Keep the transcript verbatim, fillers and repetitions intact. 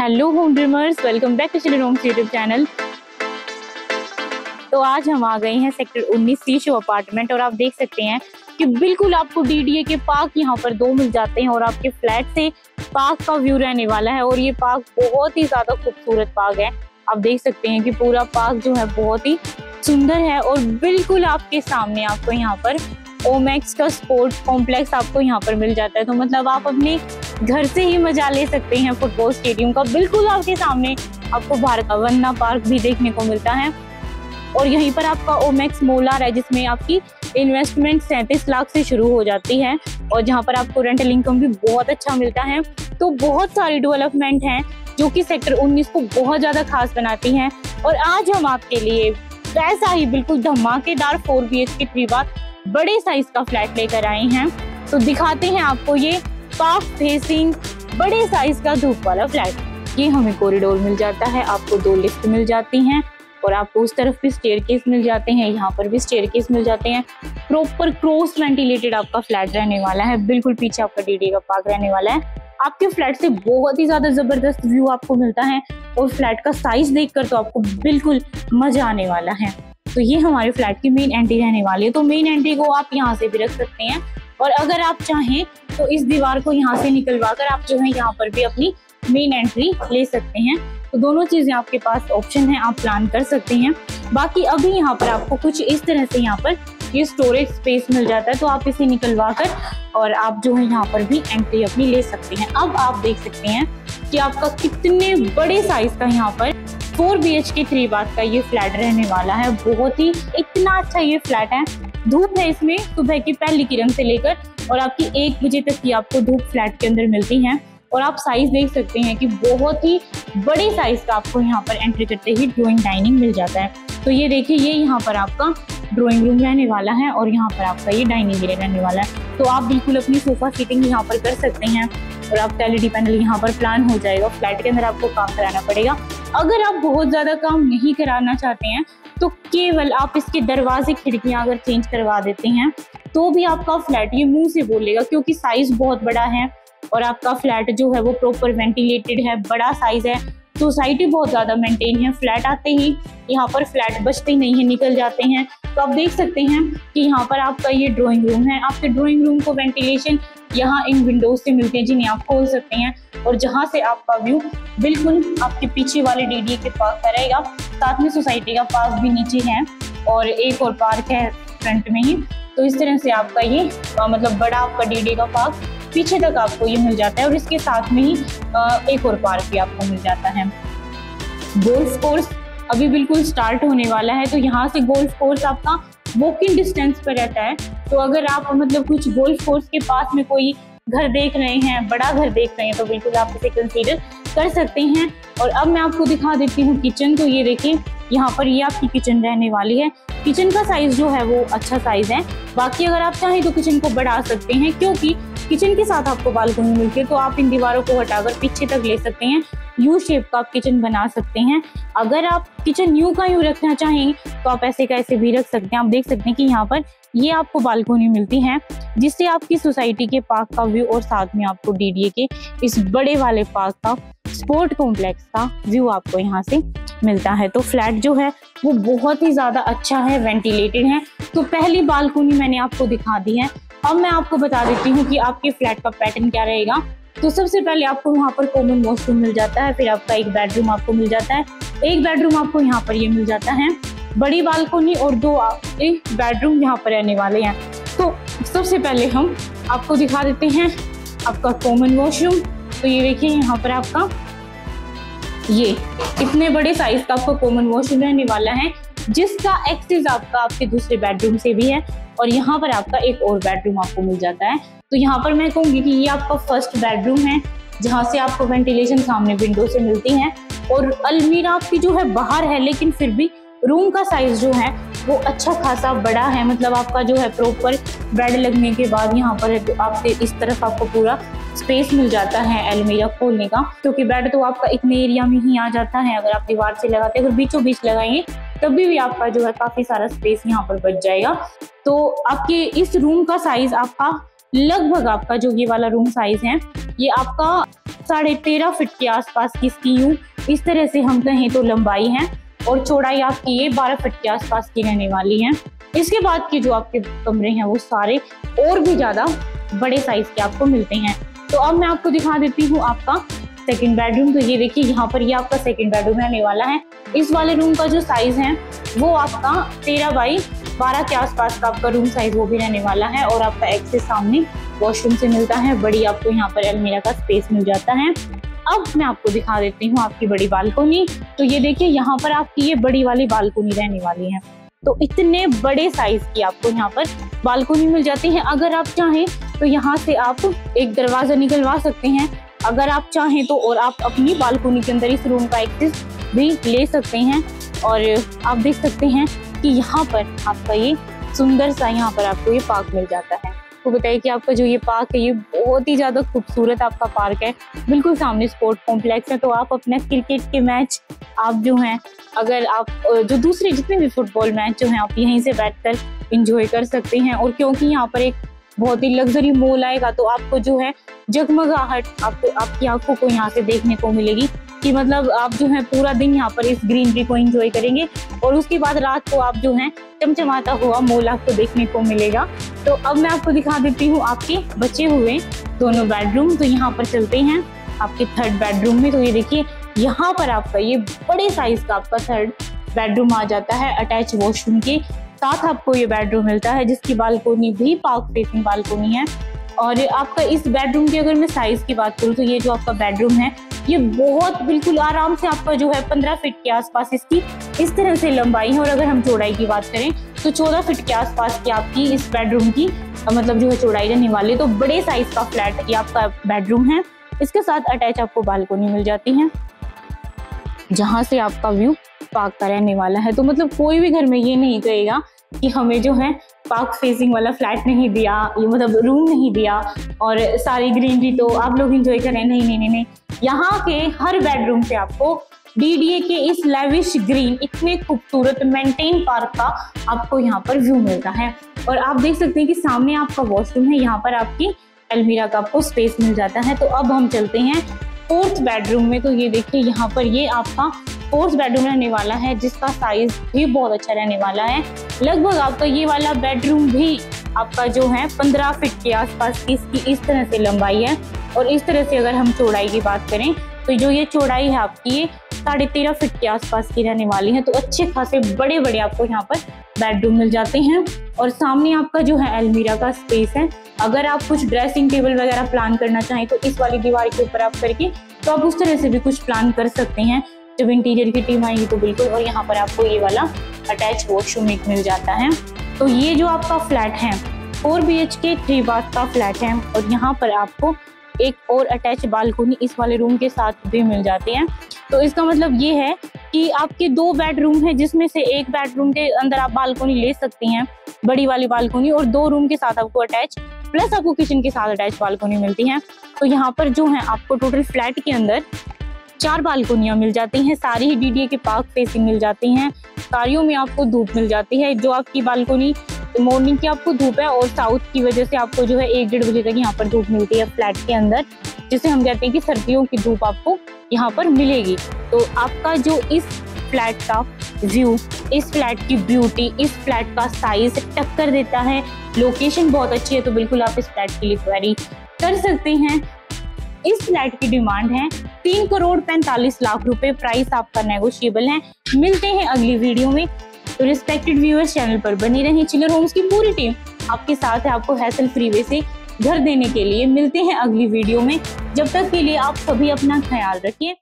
Hello home dreamers, welcome back to Chiller Homes YouTube channel. तो आज हम आ गए हैं सेक्टर उन्नीस सी शो अपार्टमेंट और आप देख सकते हैं कि बिल्कुल आपको डीडीए के पार्क यहाँ पर दो मिल जाते हैं और आपके फ्लैट से पार्क का व्यू रहने वाला है। और ये पार्क बहुत ही ज्यादा खूबसूरत पार्क है। आप देख सकते हैं कि पूरा पार्क जो है बहुत ही सुंदर है और बिल्कुल आपके सामने आपको यहाँ पर ओमेक्स का स्पोर्ट्स कॉम्प्लेक्स आपको यहाँ पर मिल जाता है। तो मतलब आप अपने घर से ही मजा ले सकते हैं फुटबॉल स्टेडियम का। बिल्कुल आपके सामने आपको भारत वन्ना पार्क भी देखने को मिलता है और यहीं पर आपका ओमेक्स मोलार है, जिसमें आपकी इन्वेस्टमेंट सैंतीस लाख से शुरू हो जाती है और जहां पर आपको रेंटल इनकम भी बहुत अच्छा मिलता है। तो बहुत सारी डेवलपमेंट हैं जो कि सेक्टर उन्नीस को बहुत ज़्यादा खास बनाती हैं। और आज हम आपके लिए ऐसा ही बिल्कुल धमाकेदार four B H K three bath बड़े साइज का फ्लैट लेकर आए हैं। तो दिखाते हैं आपको ये पार्क फेसिंग बड़े साइज का धूप वाला फ्लैट। ये हमें कॉरिडोर मिल जाता है, आपको दो लिफ्ट मिल जाती हैं और आपको उस तरफ भी स्टेयरकेस मिल जाते हैं, यहाँ पर भी स्टेयरकेस मिल जाते हैं। प्रॉपर क्रॉस वेंटिलेटेड आपका फ्लैट रहने वाला है। बिल्कुल पीछे आपका डीडीए का पार्क रहने वाला है। आपके फ्लैट से बहुत ही ज्यादा जबरदस्त व्यू आपको मिलता है और फ्लैट का साइज देखकर तो आपको बिल्कुल मजा आने वाला है। तो ये हमारे फ्लैट की मेन एंट्री रहने वाली है। तो मेन एंट्री को आप यहाँ से भी रख सकते हैं और अगर आप चाहें तो इस दीवार को यहाँ से निकलवा कर आप जो है यहाँ पर भी अपनी मेन एंट्री ले सकते हैं। तो दोनों चीज़ें आपके पास ऑप्शन है, आप प्लान कर सकते हैं। बाकी अभी यहाँ पर आपको कुछ इस तरह से यहाँ पर ये स्टोरेज स्पेस मिल जाता है, तो आप इसे निकलवा कर और आप जो है यहाँ पर भी एंट्री अपनी ले सकते हैं। अब आप देख सकते हैं कि आपका कितने बड़े साइज का यहाँ पर four B H K three bath का ये फ्लैट रहने वाला है। बहुत ही इतना अच्छा ये फ्लैट है। धूप है इसमें सुबह की पहली किरण से लेकर और आपकी एक बजे तक की आपको धूप फ्लैट के अंदर मिलती है। और आप साइज देख सकते हैं कि बहुत ही बड़े साइज का आपको यहाँ पर एंट्री करते ही ड्राइंग डाइनिंग मिल जाता है। तो ये देखिए, ये यहाँ पर आपका ड्राइंग रूम रहने वाला है और यहाँ पर आपका ये डाइनिंग एरिया रहने वाला है। तो आप बिल्कुल अपनी सोफा सीटिंग यहाँ पर कर सकते हैं और आपका एलईडी पैनल यहाँ पर प्लान हो जाएगा। फ्लैट के अंदर आपको काम कराना पड़ेगा। अगर आप बहुत ज़्यादा काम नहीं कराना चाहते हैं तो केवल आप इसके दरवाजे खिड़कियाँ अगर चेंज करवा देते हैं तो भी आपका फ्लैट ये मुंह से बोलेगा, क्योंकि साइज बहुत बड़ा है और आपका फ्लैट जो है वो प्रॉपर वेंटिलेटेड है, बड़ा साइज है। सोसाइटी बहुत ज़्यादा मेंटेन है। फ्लैट आते ही यहाँ पर फ्लैट बचते नहीं है, निकल जाते हैं। तो आप देख सकते हैं कि यहाँ पर आपका ये ड्राइंग रूम है। आपके ड्राइंग रूम को वेंटिलेशन यहाँ इन विंडोज से मिलते हैं जिन्हें आप खोल सकते हैं और जहाँ से आपका व्यू बिल्कुल आपके पीछे वाले डीडीए के पार्क का रहेगा। साथ में सोसाइटी का पार्क भी नीचे है और एक और पार्क है फ्रंट में ही। तो इस तरह से आपका ये मतलब बड़ा आपका डीडीए का पार्क पीछे तक आपको ये मिल जाता है और इसके साथ में ही एक और पार्क भी आपको मिल जाता है। गोल्फ कोर्स अभी बिल्कुल स्टार्ट होने वाला है, तो यहाँ से गोल्फ कोर्स आपका वॉकिंग डिस्टेंस पर रहता है। तो अगर आप मतलब कुछ गोल्फ कोर्स के पास में कोई घर देख रहे हैं, बड़ा घर देख रहे हैं, तो बिल्कुल आप इसे कंसीडर कर सकते हैं। और अब मैं आपको दिखा देती हूँ किचन। तो ये देखिए, यहाँ पर ये आपकी किचन रहने वाली है। किचन का साइज जो है वो अच्छा साइज है। बाकी अगर आप चाहें तो किचन को बढ़ा सकते हैं, क्योंकि किचन के साथ आपको बालकनी मिलती है। तो आप इन दीवारों को हटाकर पीछे तक ले सकते हैं, यू शेप का आप किचन बना सकते हैं। अगर आप किचन यू का यू रखना चाहें तो आप ऐसे का ऐसे भी रख सकते हैं। आप देख सकते हैं कि यहाँ पर ये आपको बालकनी मिलती है, जिससे आपकी सोसाइटी के पार्क का व्यू और साथ में आपको डीडीए के इस बड़े वाले पार्क का स्पोर्ट कॉम्प्लेक्स का व्यू आपको यहाँ से मिलता है। तो फ्लैट जो है वो बहुत ही ज़्यादा अच्छा है, वेंटिलेटेड है। तो पहली बालकनी मैंने आपको दिखा दी है। अब मैं आपको बता देती हूँ कि आपके फ्लैट का पैटर्न क्या रहेगा। तो सबसे पहले आपको वहाँ पर कॉमन वॉशरूम मिल जाता है, फिर आपका एक बेडरूम आपको मिल जाता है। एक बेडरूम आपको यहाँ पर ये मिल जाता है, बड़ी बालकोनी और दो आपके बेडरूम यहाँ पर रहने वाले हैं। तो सबसे पहले हम आपको दिखा देते हैं आपका कॉमन वॉशरूम। तो ये देखिए, यहाँ पर आपका ये इतने बड़े साइज का आपका कॉमन वॉशरूम रहने वाला है, जिसका एक्सेस आपका आपके दूसरे बेडरूम से भी है और यहाँ पर आपका एक और बेडरूम आपको मिल जाता है। तो यहाँ पर मैं कहूँगी कि ये आपका फर्स्ट बेडरूम है, जहाँ से आपको वेंटिलेशन सामने विंडो से मिलती है और अलमीरा आपकी जो है बाहर है, लेकिन फिर भी रूम का साइज जो है वो अच्छा खासा बड़ा है। मतलब आपका जो है प्रॉपर बेड लगने के बाद यहाँ पर आपसे इस तरफ आपको पूरा स्पेस मिल जाता है अलमीरा खोलने का, क्योंकि बेड तो आपका इतने एरिया में ही आ जाता है। अगर आप दीवार से लगाते हैं, अगर बीचों बीच लगाएंगे तभी भी आपका जो है काफ़ी सारा स्पेस यहाँ पर बच जाएगा। तो आपके इस रूम का साइज़ आपका लगभग आपका जो ये वाला रूम साइज़ है ये आपका साढ़े तेरह फिट के आसपास की इसकी यूं इस तरह से हम कहें तो लंबाई है और चौड़ाई आपकी ये बारह फिट के आसपास की रहने वाली है। इसके बाद के जो आपके कमरे हैं वो सारे और भी ज्यादा बड़े साइज के आपको मिलते हैं। तो अब मैं आपको दिखा देती हूँ आपका सेकंड बेडरूम। तो ये देखिए यहाँ पर ये आपका सेकंड बेडरूम रहने वाला है। इस वाले रूम का जो साइज है वो आपका तेरह बाई बारह के आसपास का आपका रूम साइज वो भी रहने वाला है और आपका एक्सेस सामने वॉशरूम से मिलता है। बड़ी आपको यहाँ पर अलमीरा का स्पेस मिल जाता है। अब मैं आपको दिखा देती हूँ आपकी बड़ी बालकोनी। तो ये देखिए यहाँ पर आपकी ये बड़ी वाली बालकोनी रहने वाली है। तो इतने बड़े साइज की आपको यहाँ पर बालकोनी मिल जाती है। अगर आप चाहें तो यहाँ से आप एक दरवाजा निकलवा सकते हैं अगर आप चाहें तो, और आप अपनी बालकोनी के अंदर इस रूम का एक्सेस भी ले सकते हैं। और आप देख सकते हैं कि यहाँ पर आपका ये सुंदर सा यहाँ पर आपको ये पार्क मिल जाता है। तो बताइए कि आपका जो ये पार्क है ये बहुत ही ज़्यादा खूबसूरत आपका पार्क है। बिल्कुल सामने स्पोर्ट कॉम्प्लेक्स है। तो आप अपना क्रिकेट के मैच आप जो हैं अगर आप जो दूसरे जितने भी फुटबॉल मैच जो हैं आप यहीं से बैठकर एंजॉय कर सकते हैं। और क्योंकि यहाँ पर एक बहुत ही लग्जरी मॉल आएगा तो आपको जो है जगमगाहट आपको आपकी आंखों को यहाँ से देखने को मिलेगी कि मतलब आप जो है पूरा दिन यहाँ पर इस ग्रीनरी को एंजॉय करेंगे और उसके बाद रात को आप जो है चमचमाता हुआ मॉल आपको देखने को मिलेगा। तो अब मैं आपको दिखा देती हूँ आपके बचे हुए दोनों बेडरूम। तो यहाँ पर चलते हैं आपके थर्ड बेडरूम में। तो ये देखिए यहाँ पर आपका ये बड़े साइज का आपका थर्ड बेडरूम आ जाता है। अटैच वॉशरूम के साथ आपको ये बेडरूम मिलता है जिसकी बालकोनी भी पार्क फेसिंग बालकोनी है। और आपका इस बेडरूम की अगर मैं साइज की बात करूँ तो ये जो आपका बेडरूम है ये बहुत बिल्कुल आराम से आपका जो है पंद्रह फीट के आसपास इसकी इस तरह से लंबाई है। और अगर हम चौड़ाई की बात करें तो चौदह फीट के आसपास की आपकी इस बेडरूम की मतलब जो है चौड़ाई रहने वाली। तो बड़े साइज का फ्लैट ये आपका बेडरूम है। इसके साथ अटैच आपको बालकोनी मिल जाती है जहाँ से आपका व्यू पार्क का रहने वाला है। तो मतलब कोई भी घर में ये नहीं कहेगा कि हमें जो है पार्क फेसिंग वाला फ्लैट नहीं दिया, ये मतलब रूम नहीं दिया और सारी ग्रीनरी तो आप लोग एंजॉय करें। नहीं नहीं नहीं नहीं, यहाँ के हर बेडरूम से आपको डीडीए के इस लेविश ग्रीन इतने खूबसूरत मेंटेन पार्क का आपको यहाँ पर व्यू मिलता है। और आप देख सकते हैं कि सामने आपका वॉशरूम है, यहाँ पर आपकी अलमीरा का आपको स्पेस मिल जाता है। तो अब हम चलते हैं फोर्थ बेडरूम में। तो ये देखिए यहाँ पर ये आपका फोर्थ बेडरूम रहने वाला है जिसका साइज भी बहुत अच्छा रहने वाला है। लगभग आपका ये वाला बेडरूम भी आपका जो है पंद्रह फीट के आसपास इसकी इस तरह से लंबाई है। और इस तरह से अगर हम चौड़ाई की बात करें तो जो ये चौड़ाई है आपकी ये साढ़े तेरह फीट के आसपास की रहने वाली है। तो अच्छे खासे बड़े बड़े आपको यहाँ पर बेडरूम मिल जाते हैं। और सामने आपका जो है अलमीरा का स्पेस है। अगर आप कुछ ड्रेसिंग टेबल वगैरह प्लान करना चाहें तो इस वाली दीवार के ऊपर आप करके तो आप उस तरह से भी कुछ प्लान कर सकते हैं जब इंटीरियर की टीम आएगी तो बिल्कुल। और यहाँ पर आपको ये वाला अटैच वॉशरूम एक मिल जाता है। तो ये जो आपका फ्लैट है four B H K three bath का फ्लैट है। और यहाँ पर आपको एक और अटैच बालकोनी इस वाले रूम के साथ भी मिल जाती है। तो इसका मतलब ये है कि आपके दो बेडरूम है जिसमें से एक बेडरूम के अंदर आप बालकोनी ले सकती हैं, बड़ी वाली बालकोनी, और दो रूम के साथ आपको अटैच प्लस आपको किचन के साथ अटैच बालकोनी मिलती है। तो यहाँ पर जो है आपको टोटल फ्लैट के अंदर चार बालकोनियाँ मिल जाती हैं। सारी ही डीडीए के पार्क फेसिंग मिल जाती हैं। साड़ियों में आपको धूप मिल जाती है। जो आपकी बालकोनी मॉर्निंग की आपको धूप है और साउथ की वजह से आपको जो है एक डेढ़ बजे तक यहाँ पर धूप मिलती है फ्लैट के अंदर, जिसे हम कहते हैं कि सर्दियों की धूप आपको यहाँ पर मिलेगी। तो आपका जो इस फ्लैट का व्यू, इस फ्लैट की ब्यूटी, इस फ्लैट का साइज टक्कर देता है। लोकेशन बहुत अच्छी है तो बिल्कुल आप इस फ्लैट के लिए क्वेरी कर सकते हैं। इस फ्लैट की डिमांड है तीन करोड़ पैंतालीस लाख रुपए। प्राइस आपका नेगोशिएबल है। मिलते हैं अगली वीडियो में। तो रिस्पेक्टेड व्यूअर्स, चैनल पर बने रहें। चिलर होम्स की पूरी टीम आपके साथ है आपको हैसल फ्री वे से घर देने के लिए। मिलते हैं अगली वीडियो में। जब तक के लिए आप सभी अपना ख्याल रखिए।